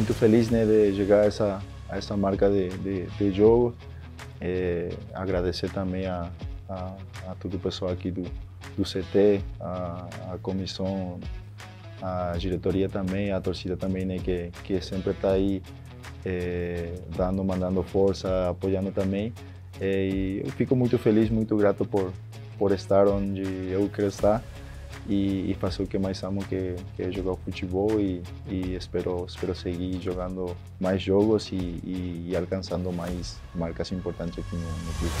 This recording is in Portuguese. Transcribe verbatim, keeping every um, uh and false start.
muito feliz, né, de chegar a essa, a essa marca de, de, de jogo. É, agradecer também a, a, a todo o pessoal aqui do, do C T, a, a comissão, a diretoria também, a torcida também, né, que, que sempre está aí é, dando, mandando força, apoiando também. É, e eu fico muito feliz, muito grato por, por estar onde eu quero estar. E, e fazer o que mais amo, que, que é jogar futebol, e, e espero, espero seguir jogando mais jogos e, e, e alcançando mais marcas importantes aqui no, no clube.